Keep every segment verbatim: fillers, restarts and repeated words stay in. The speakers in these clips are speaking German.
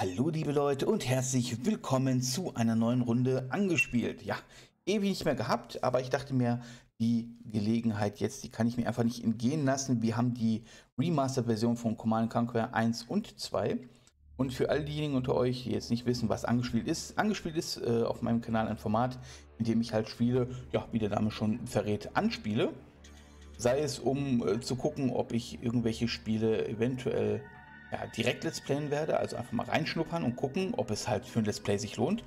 Hallo liebe Leute und herzlich willkommen zu einer neuen Runde Angespielt. Ja, ewig nicht mehr gehabt, aber ich dachte mir, die Gelegenheit jetzt, die kann ich mir einfach nicht entgehen lassen. Wir haben die Remaster-Version von Command and Conquer eins und zwei. Und für all diejenigen unter euch, die jetzt nicht wissen, was Angespielt ist, Angespielt ist äh, auf meinem Kanal ein Format, in dem ich halt Spiele, ja, wie der Name schon verrät, anspiele. Sei es, um äh, zu gucken, ob ich irgendwelche Spiele eventuell ja, direkt Let's Playen werde, also einfach mal reinschnuppern und gucken, ob es halt für ein Let's Play sich lohnt.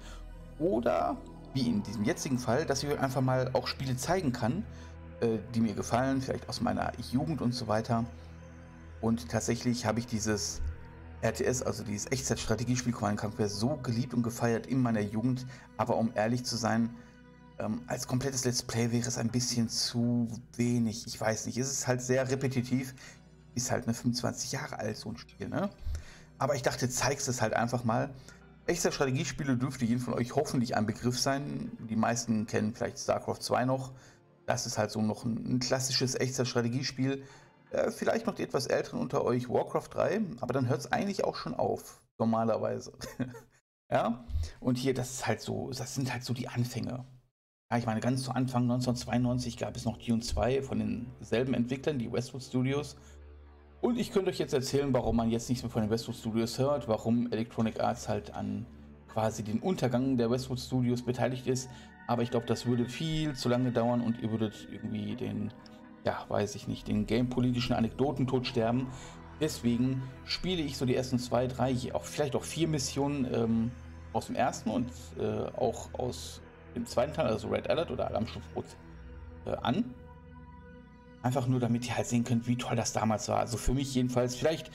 Oder, wie in diesem jetzigen Fall, dass ich euch einfach mal auch Spiele zeigen kann, äh, die mir gefallen, vielleicht aus meiner Jugend und so weiter. Und tatsächlich habe ich dieses R T S, also dieses Echtzeit-Strategiespiel Command and Conquer, so geliebt und gefeiert in meiner Jugend. Aber um ehrlich zu sein, ähm, als komplettes Let's Play wäre es ein bisschen zu wenig. Ich weiß nicht, es ist halt sehr repetitiv. Ist halt eine fünfundzwanzig Jahre alt, so ein Spiel, ne? Aber ich dachte, zeig's es halt einfach mal. Echte Strategiespiele dürfte jedem von euch hoffentlich ein Begriff sein. Die meisten kennen vielleicht StarCraft zwei noch. Das ist halt so noch ein, ein klassisches echter Strategiespiel. Äh, vielleicht noch die etwas älteren unter euch WarCraft drei, aber dann hört es eigentlich auch schon auf, normalerweise. Ja? Und hier, das ist halt so, das sind halt so die Anfänge. Ja, ich meine, ganz zu Anfang neunzehnhundertzweiundneunzig gab es noch Dune zwei von denselben Entwicklern, die Westwood Studios. Und ich könnte euch jetzt erzählen, warum man jetzt nichts mehr von den Westwood Studios hört, warum Electronic Arts halt an quasi den Untergang der Westwood Studios beteiligt ist. Aber ich glaube, das würde viel zu lange dauern und ihr würdet irgendwie den, ja, weiß ich nicht, den gamepolitischen Anekdotentod sterben. Deswegen spiele ich so die ersten zwei, drei, auch vielleicht auch vier Missionen ähm, aus dem ersten und äh, auch aus dem zweiten Teil, also Red Alert oder Alarmstufe Rot, äh, an. Einfach nur, damit ihr halt sehen könnt, wie toll das damals war. Also für mich jedenfalls. Vielleicht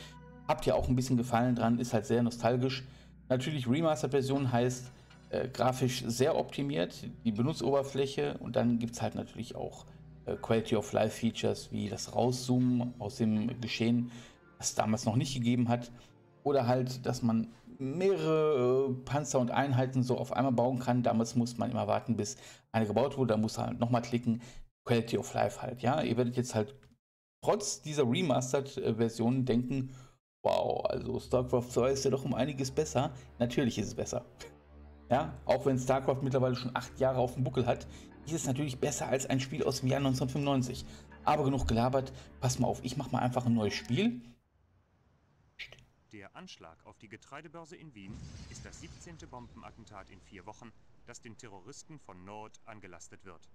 habt ihr auch ein bisschen Gefallen dran. Ist halt sehr nostalgisch. Natürlich Remastered-Version heißt äh, grafisch sehr optimiert. Die Benutzeroberfläche. Und dann gibt es halt natürlich auch äh, Quality-of-Life-Features, wie das Rauszoomen aus dem Geschehen, das es damals noch nicht gegeben hat. Oder halt, dass man mehrere äh, Panzer und Einheiten so auf einmal bauen kann. Damals muss man immer warten, bis eine gebaut wurde. Da muss man halt nochmal klicken. Quality of Life halt, ja. Ihr werdet jetzt halt trotz dieser Remastered-Version denken, wow, also StarCraft zwei ist ja doch um einiges besser. Natürlich ist es besser. Ja, auch wenn StarCraft mittlerweile schon acht Jahre auf dem Buckel hat, ist es natürlich besser als ein Spiel aus dem Jahr neunzehnhundertfünfundneunzig. Aber genug gelabert, pass mal auf, ich mache mal einfach ein neues Spiel. Der Anschlag auf die Getreidebörse in Wien ist das siebzehnte Bombenattentat in vier Wochen, das den Terroristen von Nord angelastet wird.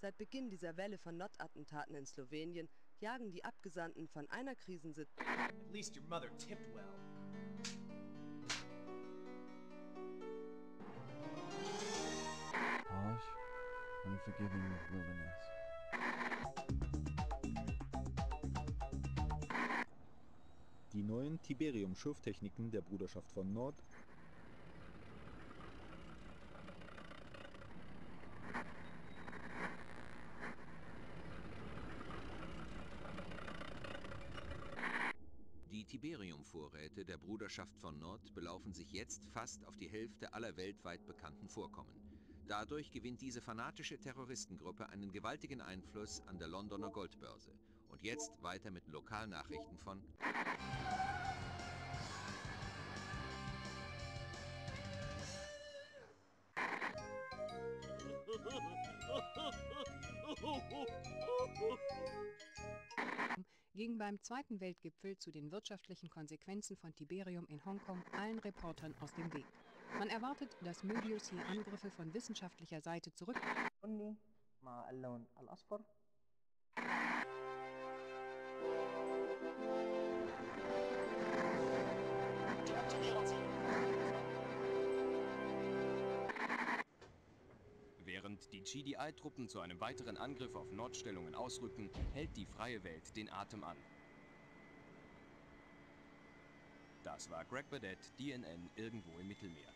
Seit Beginn dieser Welle von Nod-Attentaten in Slowenien jagen die Abgesandten von einer Krisensitz. At least your mother tipped well. Harsh, unforgiving wilderness. Die neuen Tiberium-Schürftechniken der Bruderschaft von Nod. Die Tiberium-Vorräte der Bruderschaft von Nord belaufen sich jetzt fast auf die Hälfte aller weltweit bekannten Vorkommen. Dadurch gewinnt diese fanatische Terroristengruppe einen gewaltigen Einfluss an der Londoner Goldbörse. Und jetzt weiter mit Lokalnachrichten von... ging beim Zweiten Weltgipfel zu den wirtschaftlichen Konsequenzen von Tiberium in Hongkong allen Reportern aus dem Weg. Man erwartet, dass Möbius hier Angriffe von wissenschaftlicher Seite zurück... Während die G D I-Truppen zu einem weiteren Angriff auf Nordstellungen ausrücken, hält die freie Welt den Atem an. Das war Greg Badett, D N N, irgendwo im Mittelmeer.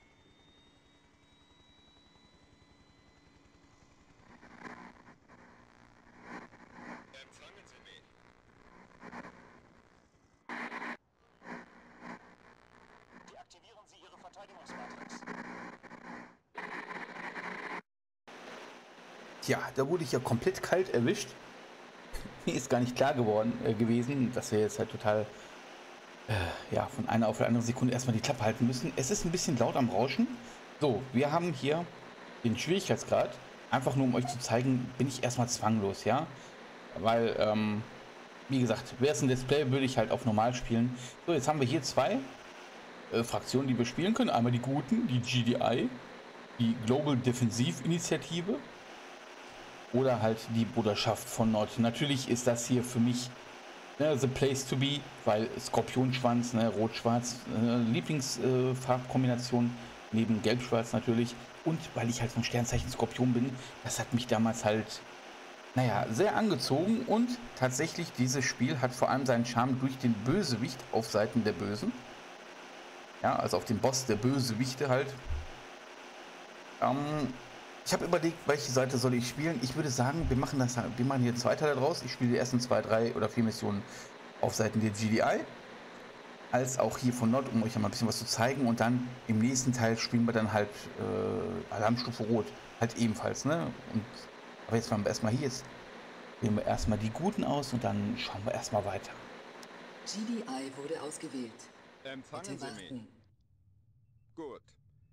Empfangen Sie mich. Deaktivieren Sie Ihre Verteidigungsmatrix. Ja, da wurde ich ja komplett kalt erwischt. Mir ist gar nicht klar geworden äh, gewesen, dass wir jetzt halt total äh, ja, von einer auf die andere Sekunde erstmal die Klappe halten müssen. Es ist ein bisschen laut am Rauschen. So, wir haben hier den Schwierigkeitsgrad. Einfach nur, um euch zu zeigen, bin ich erstmal zwanglos, ja? Weil, ähm, wie gesagt, wäre es ein Display, würde ich halt auf normal spielen. So, jetzt haben wir hier zwei äh, Fraktionen, die wir spielen können. Einmal die Guten, die G D I, die Global Defensive Initiative oder halt die Bruderschaft von Nod. Natürlich ist das hier für mich ne, the place to be, weil Skorpionschwanz, ne, Rot-Schwarz, äh, Lieblingsfarbkombination äh, neben Gelb-Schwarz natürlich. Und weil ich halt vom Sternzeichen Skorpion bin, das hat mich damals halt, naja, sehr angezogen. Und tatsächlich, dieses Spiel hat vor allem seinen Charme durch den Bösewicht auf Seiten der Bösen. Ja, also auf den Boss der Bösewichte halt. Ähm, ich habe überlegt, welche Seite soll ich spielen. Ich würde sagen, wir machen das, wir machen hier zwei Teile draus. Ich spiele die ersten zwei, drei oder vier Missionen auf Seiten der G D I. Als auch hier von Nod, um euch mal ein bisschen was zu zeigen. Und dann im nächsten Teil spielen wir dann halt äh, Alarmstufe Rot. Halt ebenfalls, ne? Und, aber jetzt machen wir erstmal hier. Jetzt wählen wir erstmal die Guten aus und dann schauen wir erstmal weiter. G D I wurde ausgewählt. Empfangen Sie mich. Gut.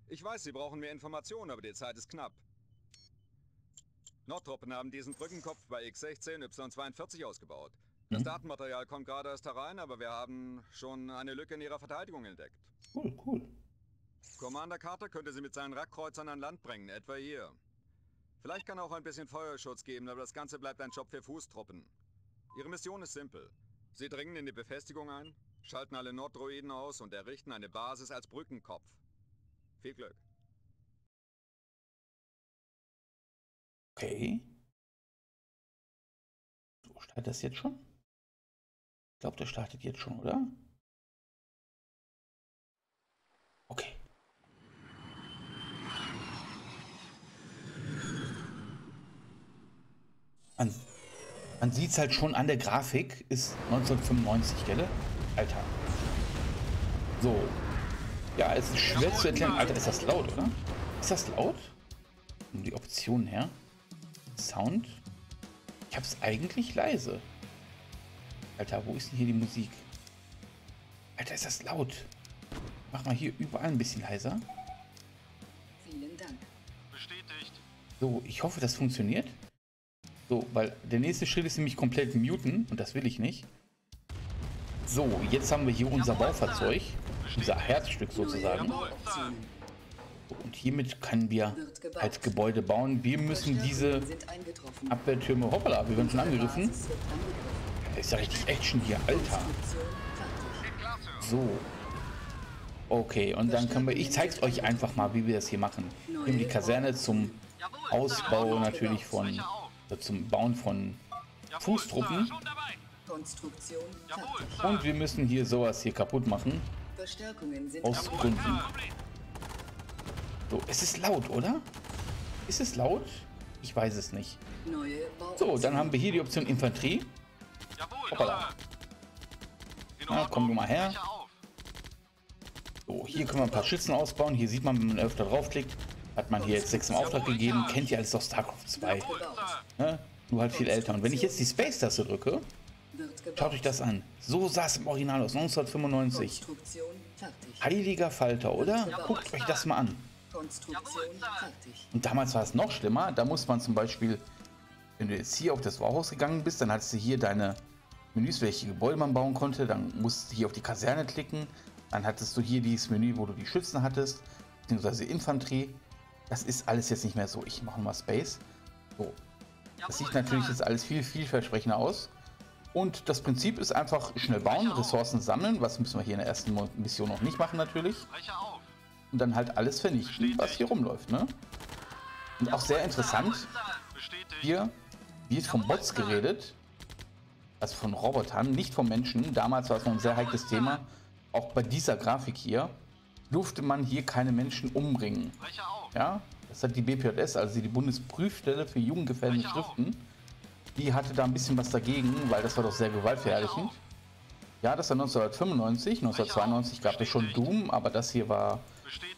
Ich weiß, Sie brauchen mehr Informationen, aber die Zeit ist knapp. Nordtruppen haben diesen Brückenkopf bei X sechzehn Y zweiundvierzig ausgebaut. Das mhm. Datenmaterial kommt gerade erst herein, aber wir haben schon eine Lücke in Ihrer Verteidigung entdeckt. Cool, cool. Commander Carter könnte sie mit seinen Rackkreuzern an Land bringen, etwa hier. Vielleicht kann auch ein bisschen Feuerschutz geben, aber das Ganze bleibt ein Job für Fußtruppen. Ihre Mission ist simpel. Sie dringen in die Befestigung ein, schalten alle Norddroiden aus und errichten eine Basis als Brückenkopf. Viel Glück. Okay. So, startet das jetzt schon? Ich glaube, der startet jetzt schon, oder? Okay. Man, man sieht es halt schon an der Grafik. Ist neunzehnhundertfünfundneunzig, gell? Alter. So. Ja, es ist schwer zu erklären. Alter, ist das laut, oder? Ist das laut? Um die Optionen her. Sound. Ich hab's eigentlich leise. Alter, wo ist denn hier die Musik? Alter, ist das laut. Mach mal hier überall ein bisschen leiser. Vielen Dank. Bestätigt. So, ich hoffe, das funktioniert. So, weil der nächste Schritt ist nämlich komplett muten und das will ich nicht. So, jetzt haben wir hier unser Baufahrzeug. Unser Herzstück sozusagen. Und hiermit können wir halt Gebäude bauen. Wir müssen diese Abwehrtürme... Hoppala, wir werden schon angegriffen. Da ist ja richtig Action hier, Alter. So. Okay, und dann können wir... Ich zeig's euch einfach mal, wie wir das hier machen. Wir nehmen die Kaserne zum Ausbau natürlich von... zum Bauen von Fußtruppen. Und wir müssen hier sowas hier kaputt machen. Aus Gründen. So, es ist laut, oder? Ist es laut? Ich weiß es nicht. So, dann haben wir hier die Option Infanterie. Hoppala. Na, komm du mal her. So, hier können wir ein paar Schützen ausbauen. Hier sieht man, wenn man öfter draufklickt, hat man hier jetzt sechs im Auftrag gegeben. Kennt ihr alles doch StarCraft zwei. Ne? Nur halt viel älter. Und wenn ich jetzt die Space-Taste drücke, schaut euch das an. So sah es im Original aus, neunzehnhundertfünfundneunzig. Heiliger Falter, oder? Guckt euch das mal an. Und damals war es noch schlimmer. Da muss man zum Beispiel, wenn du jetzt hier auf das Warhaus gegangen bist, dann hattest du hier deine Menüs, welche Gebäude man bauen konnte. Dann musst du hier auf die Kaserne klicken. Dann hattest du hier dieses Menü, wo du die Schützen hattest, beziehungsweise Infanterie. Das ist alles jetzt nicht mehr so. Ich mache mal Space. So. Das sieht natürlich jetzt alles viel vielversprechender aus. Und das Prinzip ist einfach schnell bauen, Ressourcen sammeln, was müssen wir hier in der ersten Mission noch nicht machen natürlich. Und dann halt alles vernichten, was hier rumläuft, ne? Und auch sehr interessant, hier wird von Bots geredet, also von Robotern, nicht von Menschen. Damals war es noch ein sehr heikles Thema, auch bei dieser Grafik hier, durfte man hier keine Menschen umbringen. Ja, das hat die B P J S, also die Bundesprüfstelle für jugendgefährdende Schriften, die hatte da ein bisschen was dagegen, weil das war doch sehr gewaltverherrlichend. Ja, das war neunzehnhundertfünfundneunzig, neunzehnhundertzweiundneunzig gab es schon Doom, aber das hier war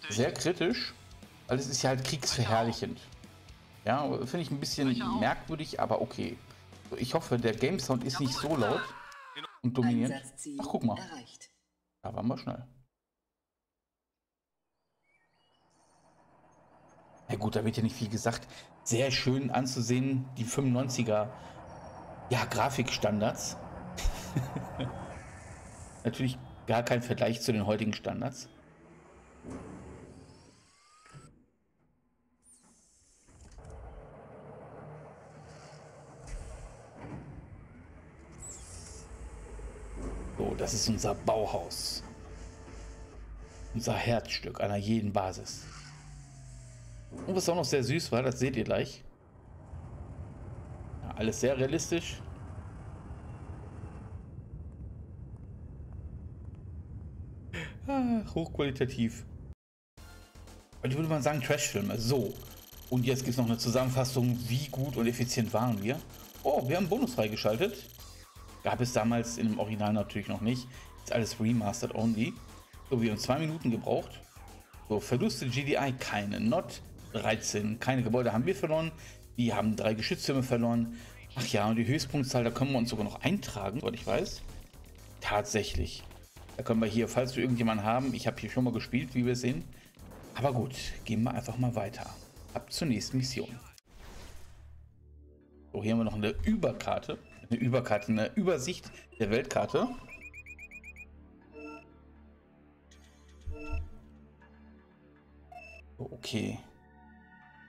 sehr kritisch, weil es ist ja halt kriegsverherrlichend. Ja, finde ich ein bisschen merkwürdig, aber okay. Ich hoffe, der Game Sound ist nicht so laut und dominierend. Ach, guck mal. Da waren wir schnell. Ja gut, da wird ja nicht viel gesagt. Sehr schön anzusehen, die fünfundneunziger ja, Grafikstandards. Natürlich gar kein Vergleich zu den heutigen Standards. So, das ist unser Bauhaus. Unser Herzstück einer jeden Basis. Und was auch noch sehr süß war, das seht ihr gleich. Ja, alles sehr realistisch. Ah, hochqualitativ. Ich würde mal sagen Trashfilme. So, und jetzt gibt es noch eine Zusammenfassung, wie gut und effizient waren wir. Oh, wir haben einen Bonus freigeschaltet. Gab es damals im Original natürlich noch nicht. Ist alles remastered only. So, wir haben zwei Minuten gebraucht. So, Verluste G D I, keine. Not dreizehn, keine Gebäude haben wir verloren. Wir haben drei Geschütztürme verloren. Ach ja, und die Höchstpunktzahl, da können wir uns sogar noch eintragen, soweit ich weiß. Tatsächlich. Da können wir hier, falls wir irgendjemanden haben, ich habe hier schon mal gespielt, wie wir sehen. Aber gut, gehen wir einfach mal weiter. Ab zur nächsten Mission. So, hier haben wir noch eine Überkarte. Eine Überkarte, eine Übersicht der Weltkarte. Okay,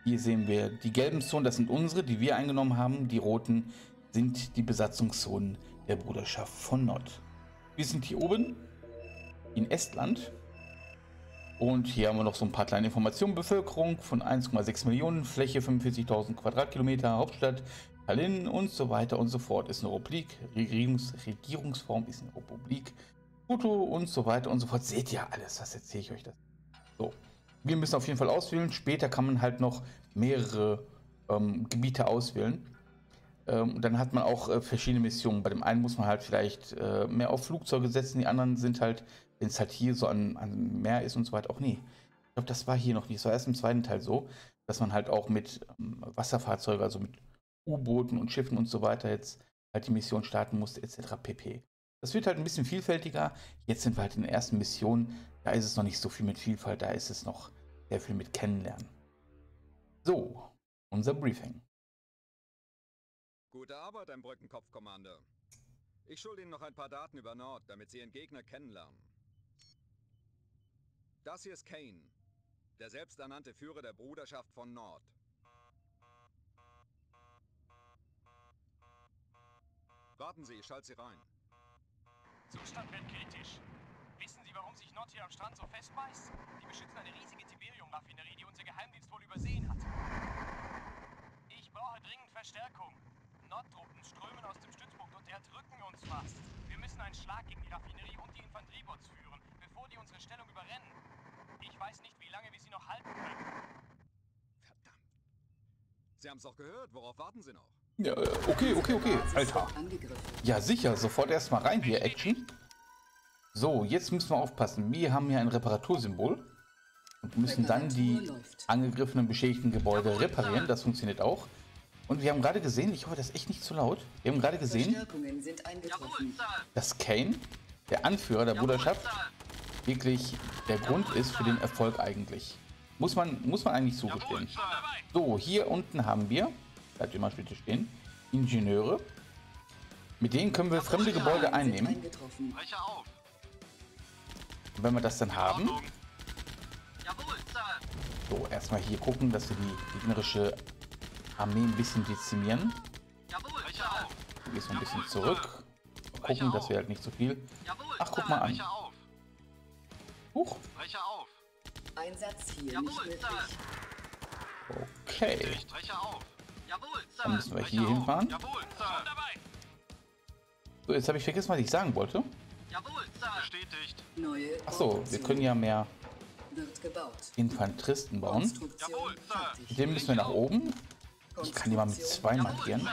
hier sehen wir die gelben Zonen, das sind unsere, die wir eingenommen haben. Die roten sind die Besatzungszonen der Bruderschaft von Nod. Wir sind hier oben in Estland und hier haben wir noch so ein paar kleine Informationen. Bevölkerung von eins Komma sechs Millionen, Fläche fünfundvierzigtausend Quadratkilometer, Hauptstadt Tallinn und so weiter und so fort. Ist eine Republik, Regierungs Regierungsform ist eine Republik, Foto und so weiter und so fort. Seht ihr alles, was erzähle ich euch das? So. Wir müssen auf jeden Fall auswählen. Später kann man halt noch mehrere ähm, Gebiete auswählen. Ähm, dann hat man auch äh, verschiedene Missionen. Bei dem einen muss man halt vielleicht äh, mehr auf Flugzeuge setzen. Die anderen sind halt, wenn es halt hier so an, an Meer ist und so weiter, auch nie. Ich glaube, das war hier noch nicht. Das war erst im zweiten Teil so, dass man halt auch mit ähm, Wasserfahrzeugen, also mit U-Booten und Schiffen und so weiter jetzt halt die Mission starten musste, et cetera pp. Das wird halt ein bisschen vielfältiger. Jetzt sind wir halt in den ersten Missionen. Da ist es noch nicht so viel mit Vielfalt, da ist es noch sehr viel mit Kennenlernen. So, unser Briefing. Gute Arbeit, ein Brückenkopf, Commander. Ich schulde Ihnen noch ein paar Daten über Nord, damit Sie Ihren Gegner kennenlernen. Das hier ist Kane, der selbsternannte Führer der Bruderschaft von Nord. Warten Sie, ich schalte Sie rein. Zustand wird kritisch. Wissen Sie, warum sich Nod hier am Strand so festbeißt? Die beschützen eine riesige Tiberium-Raffinerie, die unser Geheimdienst wohl übersehen hat. Ich brauche dringend Verstärkung. Nod-Truppen strömen aus dem Stützpunkt und erdrücken uns fast. Wir müssen einen Schlag gegen die Raffinerie und die Infanteriebots führen, bevor die unsere Stellung überrennen. Ich weiß nicht, wie lange wir sie noch halten können. Verdammt. Sie haben es doch gehört. Worauf warten Sie noch? Ja, okay, okay, okay, Alter. Ja, sicher, sofort erstmal rein hier, Action. So, jetzt müssen wir aufpassen. Wir haben hier ein Reparatursymbol und müssen dann die angegriffenen, beschädigten Gebäude reparieren. Das funktioniert auch. Und wir haben gerade gesehen, ich hoffe, das ist echt nicht zu laut. Wir haben gerade gesehen, dass Kane, der Anführer der Bruderschaft, wirklich der Grund ist für den Erfolg eigentlich. Muss man, muss man eigentlich zugestehen. So, hier unten haben wir... Bleibt ihr mal bitte stehen. Ingenieure. Mit denen können wir fremde Gebäude einnehmen. Und wenn wir das dann haben. So, erstmal hier gucken, dass wir die gegnerische Armee ein bisschen dezimieren. Hier gehst du ein bisschen zurück. Gucken, dass wir halt nicht so viel. Ach, guck mal an. Huch. Okay. Dann müssen wir hier hinfahren. So, jetzt habe ich vergessen, was ich sagen wollte. Achso, wir können ja mehr Infanteristen bauen. Mit dem müssen wir nach oben. Ich kann die mal mit zwei markieren.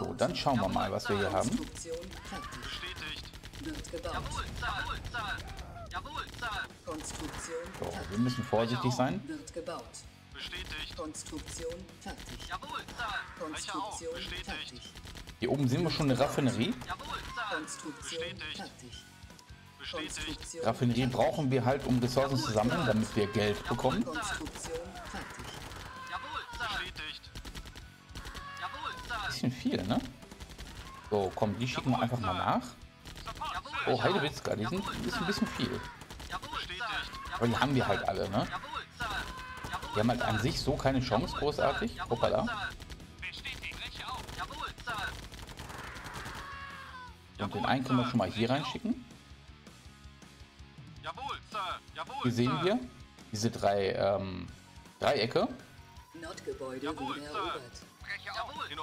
So, dann schauen wir mal, was wir hier haben. So, wir müssen vorsichtig sein. Bestätigt. Konstruktion fertig. Jawohl, Konstruktion bestätigt. Fertig. Hier oben sehen wir schon eine Raffinerie. Jawohl, Konstruktion bestätigt. Fertig. Raffinerie brauchen wir halt, um Ressourcen zu sammeln, damit wir Geld bekommen. Bisschen viel, ne? So, komm, die schicken wir einfach mal nach. Oh, Heidewitzka, die sind ist ein bisschen viel. Aber die haben wir halt alle, ne? Die haben halt an sich so keine Chance, großartig. Hoppala. Und den einen können wir schon mal hier reinschicken. Hier sehen wir diese drei ähm, Dreiecke.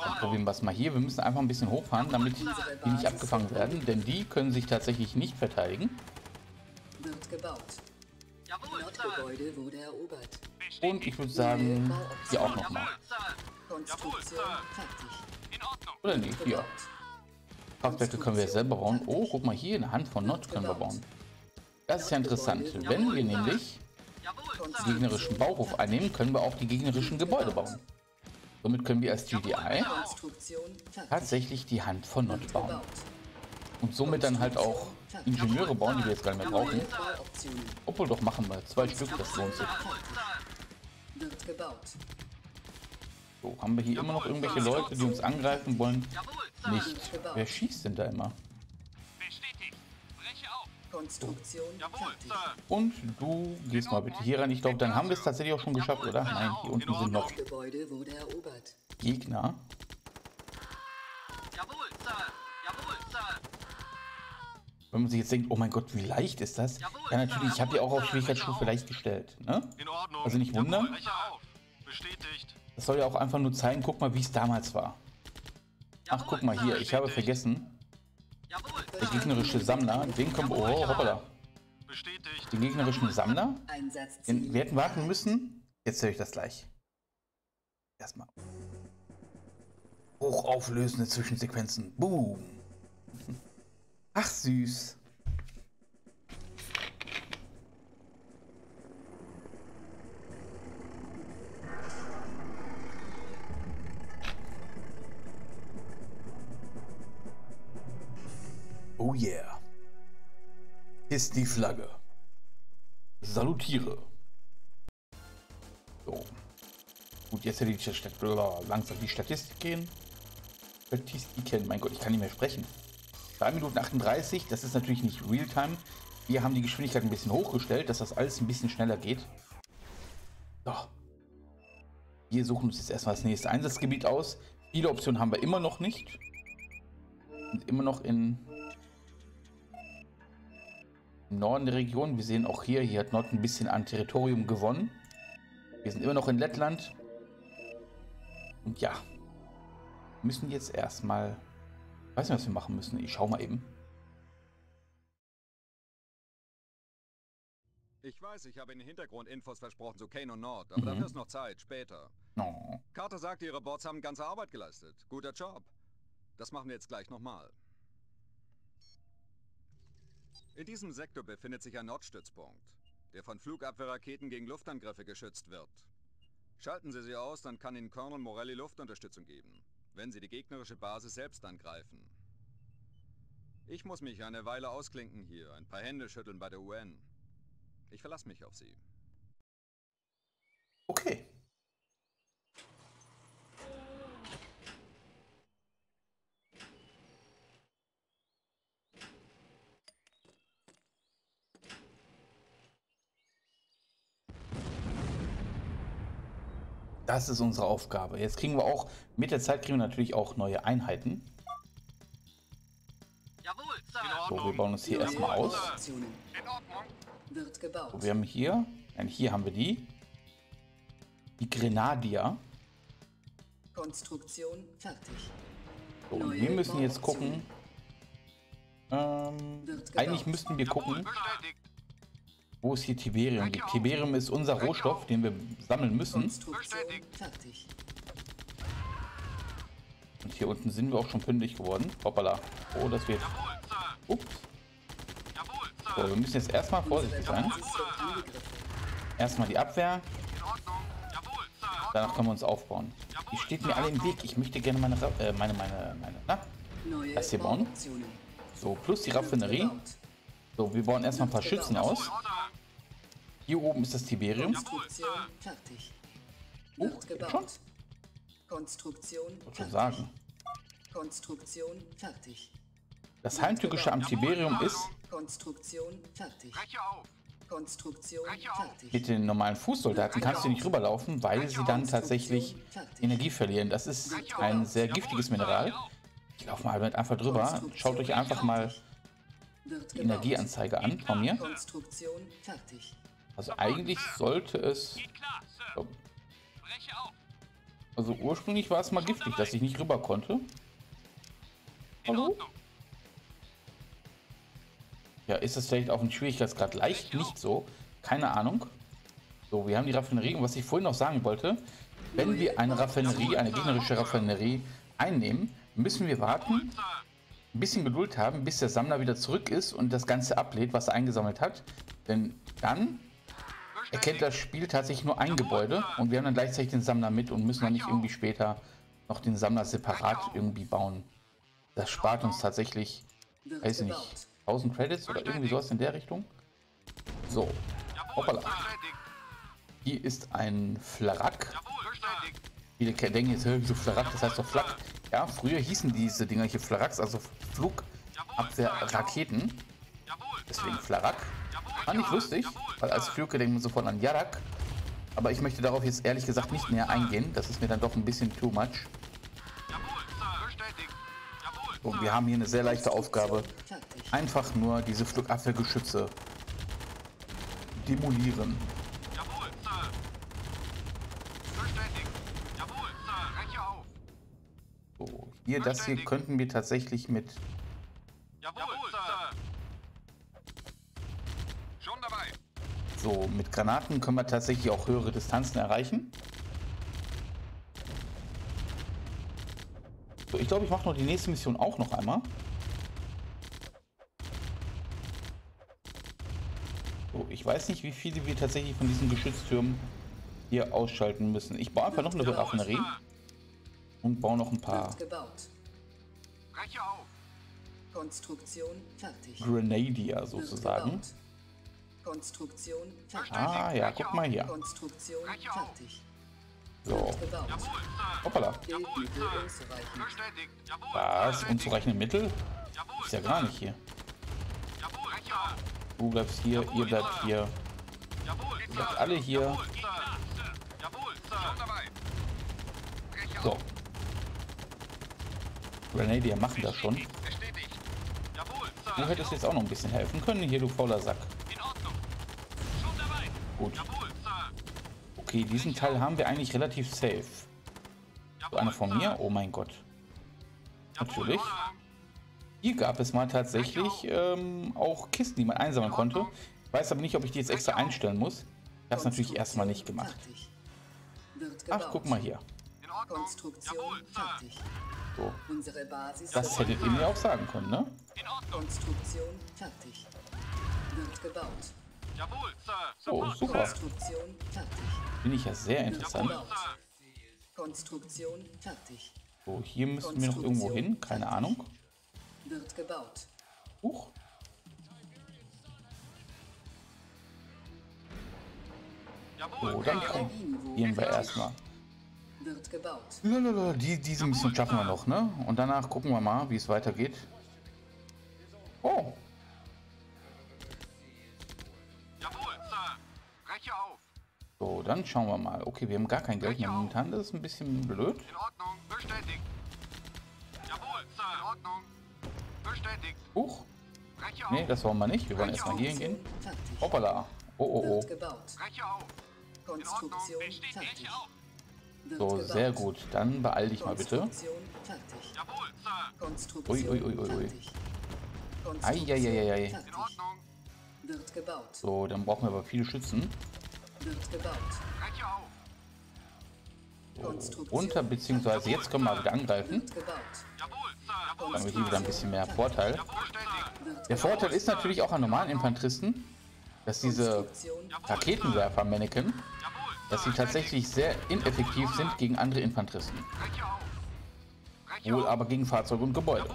Dann probieren wir es mal hier. Wir müssen einfach ein bisschen hochfahren, damit die nicht abgefangen werden, denn die können sich tatsächlich nicht verteidigen. Und ich würde sagen, hier auch nochmal. Oder nicht? Hier. Kraftwerke können wir selber bauen. Oh, guck mal, hier in der Hand von Nod können wir bauen. Das ist ja interessant. Wenn wir nämlich den gegnerischen Bauhof einnehmen, können wir auch die gegnerischen Gebäude bauen. Somit können wir als G D I tatsächlich die Hand von Nod bauen. Und somit dann halt auch Ingenieure bauen, die wir jetzt gar nicht mehr brauchen. Obwohl, doch machen wir zwei Stück, das lohnt sich. So, haben wir hier immer noch irgendwelche Leute, die uns angreifen wollen? Nicht. Wer schießt denn da immer? So. Und du gehst mal bitte hier rein. Ich glaube, dann haben wir es tatsächlich auch schon geschafft, oder? Nein, hier unten sind noch Gegner. Wenn man sich jetzt denkt, oh mein Gott, wie leicht ist das? Ja, natürlich, ich habe die auch auf Schwierigkeitsstufe leicht gestellt. Ne? Also nicht wundern. Das soll ja auch einfach nur zeigen, guck mal, wie es damals war. Ach, guck mal hier, ich habe vergessen. Der gegnerische Sammler, den können wir... Oh, hoppala. Den gegnerischen Sammler, den wir hätten warten müssen. Jetzt höre ich das gleich. Erstmal. Hochauflösende Zwischensequenzen. Boom. Ach, süß. Oh yeah. Ist die Flagge. Salutiere. So. Gut, jetzt hätte ich die Stadt langsam die Statistik gehen. Statistiken, mein Gott, ich kann nicht mehr sprechen. drei Minuten achtunddreißig, das ist natürlich nicht Realtime. Wir haben die Geschwindigkeit ein bisschen hochgestellt, dass das alles ein bisschen schneller geht. So. Wir suchen uns jetzt erstmal das nächste Einsatzgebiet aus. Viele Optionen haben wir immer noch nicht. Und immer noch in... im Norden der Region. Wir sehen auch hier, hier hat Nord ein bisschen an Territorium gewonnen. Wir sind immer noch in Lettland. Und ja, müssen jetzt erstmal, ich weiß nicht, was wir machen müssen. Ich schau mal eben. Ich weiß, ich habe in den Hintergrundinfos versprochen zu Kane und Nord, aber mhm. dafür ist noch Zeit, später. No. Carter sagte, ihre Bots haben ganze Arbeit geleistet. Guter Job. Das machen wir jetzt gleich nochmal. In diesem Sektor befindet sich ein Nordstützpunkt, der von Flugabwehrraketen gegen Luftangriffe geschützt wird. Schalten Sie sie aus, dann kann Ihnen Colonel Morelli Luftunterstützung geben, wenn Sie die gegnerische Basis selbst angreifen. Ich muss mich eine Weile ausklinken hier, ein paar Hände schütteln bei der U N. Ich verlasse mich auf Sie. Okay. Das ist unsere Aufgabe. Jetzt kriegen wir auch, mit der Zeit kriegen wir natürlich auch neue Einheiten. So, wir bauen uns hier erstmal aus. So, wir haben hier, nein, hier haben wir die. Die Grenadier. Konstruktion fertig. So, und wir müssen jetzt gucken. Ähm, eigentlich müssten wir gucken, wo es hier Tiberium gibt. Tiberium ist unser Rohstoff, den wir sammeln müssen. Und hier unten sind wir auch schon fündig geworden. Hoppala. Oh, das wird... Ups. So, wir müssen jetzt erstmal vorsichtig sein. Erstmal die Abwehr. Danach können wir uns aufbauen. Die steht mir alle im Weg. Ich möchte gerne meine... Äh, meine, meine, meine... Na? Das hier bauen. So, plus die Raffinerie. So, wir bauen erstmal ein paar Schützen aus. Hier oben ist das Tiberium. Konstruktion fertig. Oh, schon? Konstruktion fertig. Konstruktion fertig. Das Heimtückische am Tiberium ist... Konstruktion fertig. Konstruktion fertig. Mit den normalen Fußsoldaten kannst du nicht rüberlaufen, weil sie dann tatsächlich Energie verlieren. Das ist ein sehr giftiges Mineral. Ich laufe mal einfach drüber. Schaut euch einfach mal die Energieanzeige an von mir. Also eigentlich sollte es... Also ursprünglich war es mal giftig, dass ich nicht rüber konnte. Hallo? Ja, ist das vielleicht auf dem Schwierigkeitsgrad leicht? Nicht so. Keine Ahnung. So, wir haben die Raffinerie. Und was ich vorhin noch sagen wollte, wenn wir eine Raffinerie, eine gegnerische Raffinerie einnehmen, müssen wir warten, ein bisschen Geduld haben, bis der Sammler wieder zurück ist und das Ganze ablädt, was er eingesammelt hat. Denn dann erkennt das Spiel tatsächlich nur ein Gebäude und wir haben dann gleichzeitig den Sammler mit und müssen dann nicht irgendwie später noch den Sammler separat irgendwie bauen. Das spart uns tatsächlich, weiß nicht, tausend Credits oder irgendwie sowas in der Richtung. So, hoppala. Hier ist ein Flarak. Viele denken jetzt, hör, wieso Flarak, das heißt doch Flak. Ja, früher hießen diese Dinger hier Flaraks, also Flugabwehrraketen. Deswegen Flarak. War nicht lustig, weil als Flüge denkt man sofort an Yarak. Aber ich möchte darauf jetzt ehrlich gesagt nicht näher eingehen. Das ist mir dann doch ein bisschen too much. Und wir haben hier eine sehr leichte Aufgabe. Einfach nur diese Flugabwehrgeschütze demolieren. So, hier, das hier könnten wir tatsächlich mit... So, mit Granaten können wir tatsächlich auch höhere Distanzen erreichen. So, ich glaube, ich mache noch die nächste Mission auch noch einmal. So, ich weiß nicht, wie viele wir tatsächlich von diesen Geschütztürmen hier ausschalten müssen. Ich baue einfach noch eine Raffinerie. Und baue noch ein paar Grenadier sozusagen. Ah ja, guck mal hier. So. Hoppala. Was? Unzureichende Mittel? Ist ja gar nicht hier. Du bleibst hier, ihr bleibt hier. Ihr bleibt alle hier. So. Grenadier machen das schon. Du hättest jetzt auch noch ein bisschen helfen können. Hier, du fauler Sack. Gut. Okay, diesen Teil haben wir eigentlich relativ safe. So, einer von mir? Oh mein Gott. Natürlich. Hier gab es mal tatsächlich ähm, auch Kisten, die man einsammeln konnte. Ich weiß aber nicht, ob ich die jetzt extra einstellen muss. Ich habe es natürlich erstmal nicht gemacht. Ach, guck mal hier. Konstruktion fertig. So. Unsere Basis. Das hättet ihr mir auch sagen können, ne? Konstruktion fertig. Wird gebaut. Jawohl, Sir. Oh, super. Konstruktion fertig. Finde ich ja sehr interessant. Konstruktion fertig. So, hier müssen wir noch irgendwo hin, keine Ahnung. Wird gebaut. Huch. So, dann komm. Gehen wir erstmal. Wird gebaut. Lalalala, die, diese Mission schaffen wir noch, ne? Und danach gucken wir mal, wie es weitergeht. Oh! So, dann schauen wir mal. Okay, wir haben gar kein Geld mehr momentan. Das ist ein bisschen blöd. Huch! Ne, das wollen wir nicht. Wir wollen erstmal hier hingehen. Hoppala! Oh, oh, oh. So, sehr gut. Dann beeil dich mal bitte. Ui, ui, ui, ui, ui. Ai, ai, ai, ai. So, dann brauchen wir aber viele Schützen. So, runter, beziehungsweise jetzt können wir wieder angreifen. Dann haben wir hier wieder ein bisschen mehr Vorteil. Der Vorteil ist natürlich auch an normalen Infanteristen, dass diese Raketenwerfer-Mannequin, dass sie tatsächlich sehr ineffektiv sind gegen andere Infanteristen. Wohl aber gegen Fahrzeuge und Gebäude.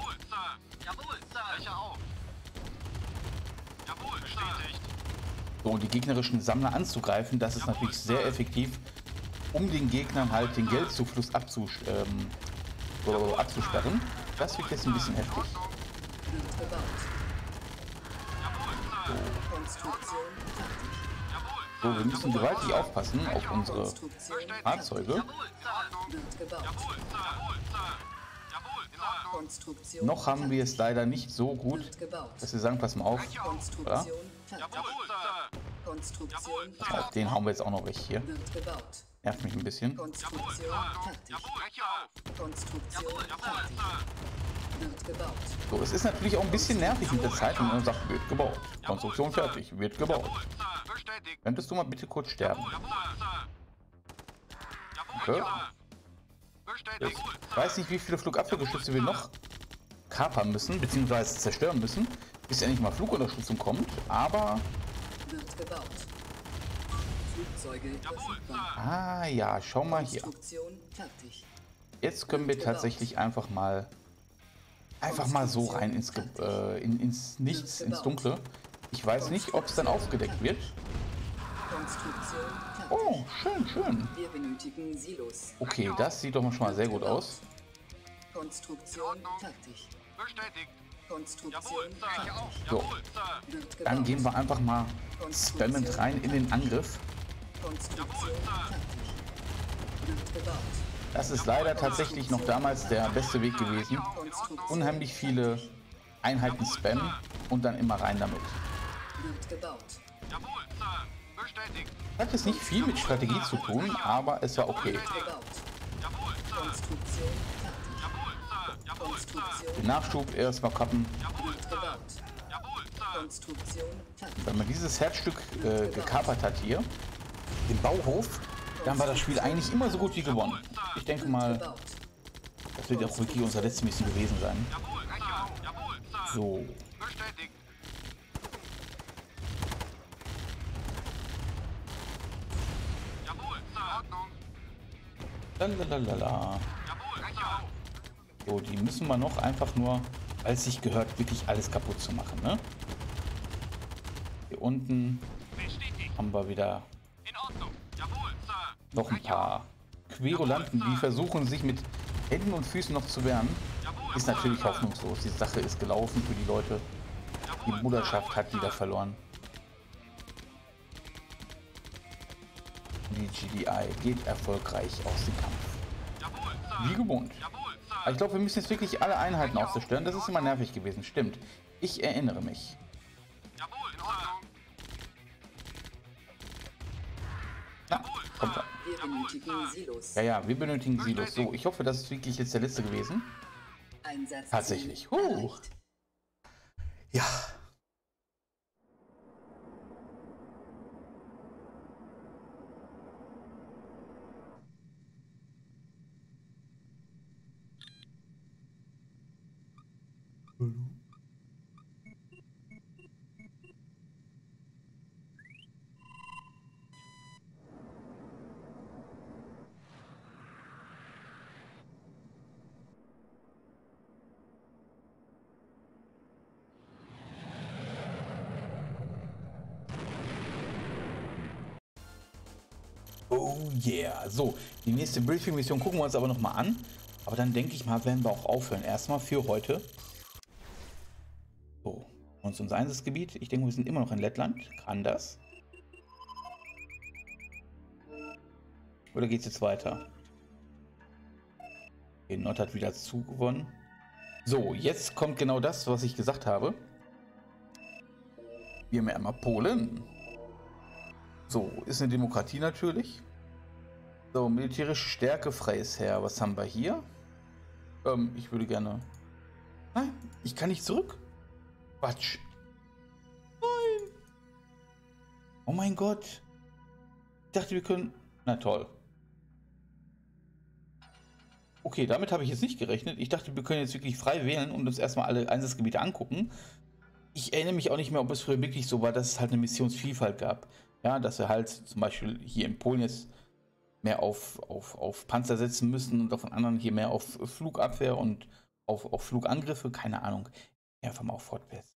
So, und die gegnerischen Sammler anzugreifen, das ist natürlich sehr effektiv, um den Gegnern halt den Geldzufluss abzus ähm, so abzusperren. Das wird jetzt ein bisschen heftig. So, wir müssen gewaltig aufpassen auf unsere Fahrzeuge. Noch haben wir es leider nicht so gut, dass wir sagen, pass mal auf. Ja? Ja, den hauen wir jetzt auch noch weg hier. Nervt mich ein bisschen. So, es ist natürlich auch ein bisschen nervig mit der Zeit, wenn man sagt, wird gebaut. Konstruktion fertig, wird gebaut. Könntest du mal bitte kurz sterben? Okay. Ich weiß nicht, wie viele Flugabwehrgeschütze wir noch kapern müssen, beziehungsweise zerstören müssen, bis ja nicht mal Flugunterstützung kommt, aber... Ah ja, schau mal hier. Jetzt können wir tatsächlich einfach mal... Einfach mal so rein ins, äh, in, ins Nichts, ins Dunkle. Ich weiß nicht, ob es dann aufgedeckt wird. Oh, schön, schön. Okay, das sieht doch mal schon mal sehr gut aus. So, dann gehen wir einfach mal spammend rein in den Angriff. Das ist leider tatsächlich noch damals der beste Weg gewesen. Unheimlich viele Einheiten spammen und dann immer rein damit. Hat jetzt nicht viel mit Strategie zu tun, aber es war okay. Den Nachschub erstmal kappen. Wenn man dieses Herzstück äh, gekapert hat hier, den Bauhof, dann war das Spiel eigentlich immer so gut wie gewonnen. Ich denke mal, das wird ja auch wirklich unser letztes Mission gewesen sein. So. Lalalala. So, die müssen wir noch einfach nur, als sich gehört, wirklich alles kaputt zu machen, ne? Hier unten haben wir wieder noch ein paar Querulanten, die versuchen, sich mit Händen und Füßen noch zu wehren. Ist natürlich hoffnungslos. Die Sache ist gelaufen für die Leute. Die Bruderschaft hat wieder verloren. Die G D I geht erfolgreich aus dem Kampf. Wie gewohnt. Aber ich glaube, wir müssen jetzt wirklich alle Einheiten aufzerstören. Das ist immer nervig gewesen. Stimmt. Ich erinnere mich. Na, kommt da. Ja, ja, wir benötigen Silos. So, ich hoffe, das ist wirklich jetzt der letzte gewesen. Tatsächlich. Huh. Ja. Oh yeah. So, die nächste Briefing-Mission gucken wir uns aber nochmal an. Aber dann denke ich mal, werden wir auch aufhören. Erstmal für heute. So, uns unser Einsatzgebiet. Ich denke, wir sind immer noch in Lettland. Kann das? Oder geht es jetzt weiter? Okay, Nord hat wieder zugewonnen. So, jetzt kommt genau das, was ich gesagt habe. Wir haben ja einmal Polen. So, ist eine Demokratie natürlich. So, militärische Stärke, freies Heer. Was haben wir hier? Ähm, ich würde gerne... Nein, ich kann nicht zurück. Quatsch. Nein. Oh mein Gott. Ich dachte, wir können... Na toll. Okay, damit habe ich jetzt nicht gerechnet. Ich dachte, wir können jetzt wirklich frei wählen und uns erstmal alle Einsatzgebiete angucken. Ich erinnere mich auch nicht mehr, ob es früher wirklich so war, dass es halt eine Missionsvielfalt gab. Ja, dass wir halt zum Beispiel hier in Polen jetzt mehr auf, auf, auf Panzer setzen müssen und auf den anderen hier mehr auf Flugabwehr und auf, auf Flugangriffe. Keine Ahnung. Einfach mal auf fortwärts.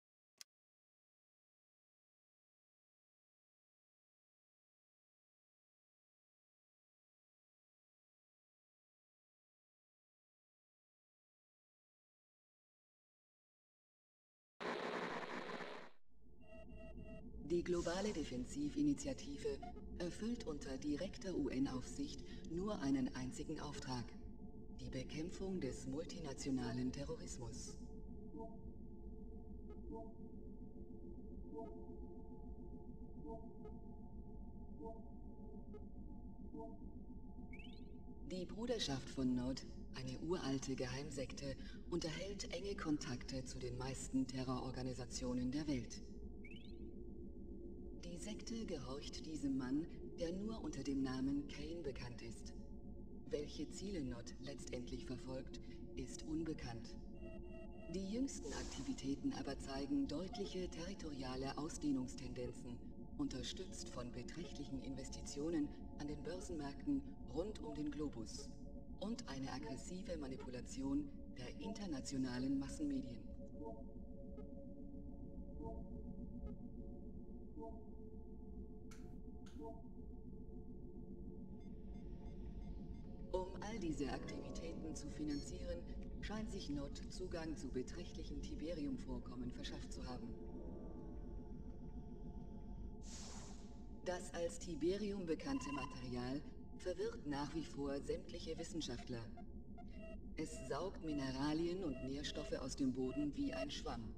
Die globale Defensivinitiative erfüllt unter direkter U N-Aufsicht nur einen einzigen Auftrag: die Bekämpfung des multinationalen Terrorismus. Die Bruderschaft von Nod, eine uralte Geheimsekte, unterhält enge Kontakte zu den meisten Terrororganisationen der Welt. Die Sekte gehorcht diesem Mann, der nur unter dem Namen Kane bekannt ist. Welche Ziele Nod letztendlich verfolgt, ist unbekannt. Die jüngsten Aktivitäten aber zeigen deutliche territoriale Ausdehnungstendenzen, unterstützt von beträchtlichen Investitionen an den Börsenmärkten rund um den Globus und eine aggressive Manipulation der internationalen Massenmedien. Um all diese Aktivitäten zu finanzieren, scheint sich Nod Zugang zu beträchtlichen Tiberium-Vorkommen verschafft zu haben. Das als Tiberium bekannte Material verwirrt nach wie vor sämtliche Wissenschaftler. Es saugt Mineralien und Nährstoffe aus dem Boden wie ein Schwamm.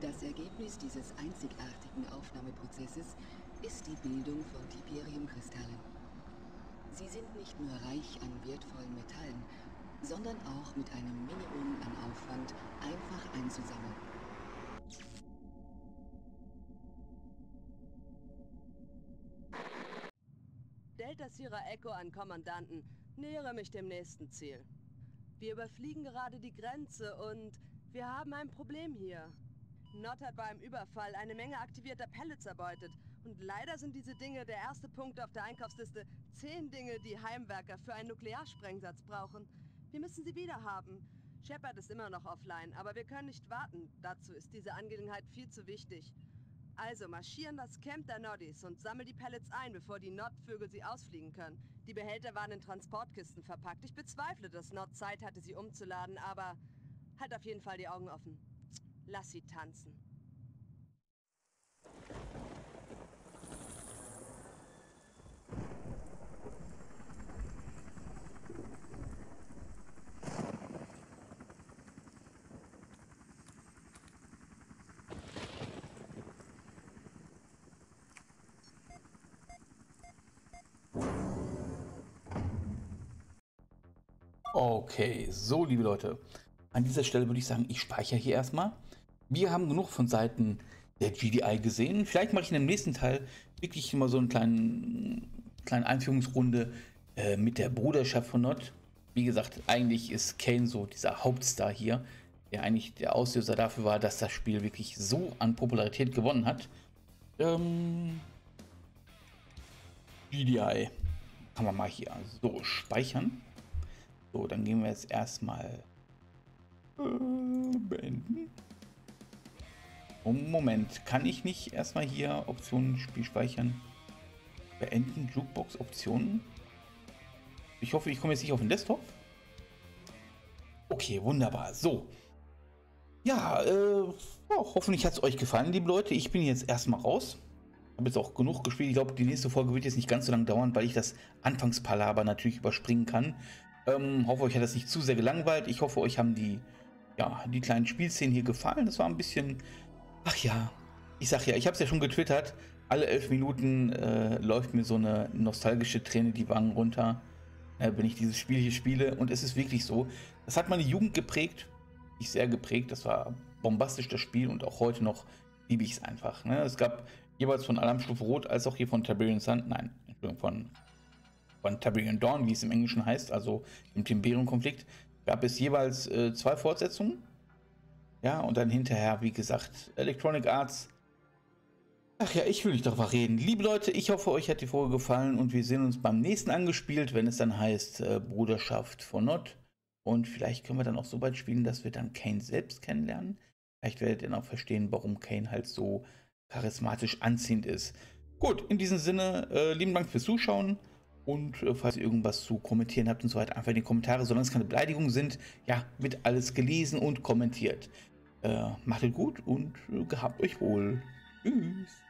Das Ergebnis dieses einzigartigen Aufnahmeprozesses ist die Bildung von Tiberiumkristallen. Sie sind nicht nur reich an wertvollen Metallen, sondern auch mit einem Minimum an Aufwand einfach einzusammeln. Delta Sierra Echo an Kommandanten, nähere mich dem nächsten Ziel. Wir überfliegen gerade die Grenze und wir haben ein Problem hier. Nod hat beim Überfall eine Menge aktivierter Pellets erbeutet. Und leider sind diese Dinge der erste Punkt auf der Einkaufsliste. Zehn Dinge, die Heimwerker für einen Nuklearsprengsatz brauchen. Wir müssen sie wieder haben. Shepard ist immer noch offline, aber wir können nicht warten. Dazu ist diese Angelegenheit viel zu wichtig. Also marschieren das Camp der Noddis und sammeln die Pellets ein, bevor die Nodvögel sie ausfliegen können. Die Behälter waren in Transportkisten verpackt. Ich bezweifle, dass Nod Zeit hatte, sie umzuladen, aber halt auf jeden Fall die Augen offen. Lass sie tanzen. Okay, so liebe Leute, an dieser Stelle würde ich sagen, ich speichere hier erstmal. Wir haben genug von Seiten der G D I gesehen. Vielleicht mache ich in dem nächsten Teil wirklich mal so eine kleine, kleine Einführungsrunde äh, mit der Bruderschaft von Nod. Wie gesagt, eigentlich ist Kane so dieser Hauptstar hier, der eigentlich der Auslöser dafür war, dass das Spiel wirklich so an Popularität gewonnen hat. Ähm, G D I kann man mal hier so speichern. So, dann gehen wir jetzt erstmal äh, beenden. Oh, Moment, kann ich nicht erstmal hier Optionen, Spiel speichern, beenden, Jukebox, Optionen? Ich hoffe, ich komme jetzt nicht auf den Desktop. Okay, wunderbar. So. Ja, äh, oh, hoffentlich hat es euch gefallen, liebe Leute. Ich bin jetzt erstmal raus. Habe jetzt auch genug gespielt. Ich glaube, die nächste Folge wird jetzt nicht ganz so lange dauern, weil ich das Anfangspalaber natürlich überspringen kann. Ähm, hoffe, euch hat das nicht zu sehr gelangweilt. Ich hoffe, euch haben die, ja, die kleinen Spielszenen hier gefallen. Das war ein bisschen... Ach ja, ich sag ja, ich habe es ja schon getwittert. Alle elf Minuten äh, läuft mir so eine nostalgische Träne die Wangen runter, äh, wenn ich dieses Spiel hier spiele. Und es ist wirklich so. Das hat meine Jugend geprägt. Ich sehr geprägt. Das war bombastisch, das Spiel. Und auch heute noch liebe ich es einfach. Ne? Es gab jeweils von Alarmstufe Rot als auch hier von Tiberian Sun. Nein, Entschuldigung, von... von Tiberian Dawn, wie es im Englischen heißt, also im Tiberium-Konflikt, gab es jeweils äh, zwei Fortsetzungen. Ja, und dann hinterher, wie gesagt, Electronic Arts. Ach ja, ich will nicht darüber reden. Liebe Leute, ich hoffe, euch hat die Folge gefallen und wir sehen uns beim nächsten Angespielt, wenn es dann heißt äh, Bruderschaft von Nod. Und vielleicht können wir dann auch so weit spielen, dass wir dann Kane selbst kennenlernen. Vielleicht werdet ihr dann auch verstehen, warum Kane halt so charismatisch anziehend ist. Gut, in diesem Sinne, äh, lieben Dank fürs Zuschauen. Und äh, falls ihr irgendwas zu kommentieren habt und so weiter, einfach in die Kommentare, solange es keine Beleidigungen sind, ja, wird alles gelesen und kommentiert. Äh, macht es gut und gehabt euch wohl. Tschüss.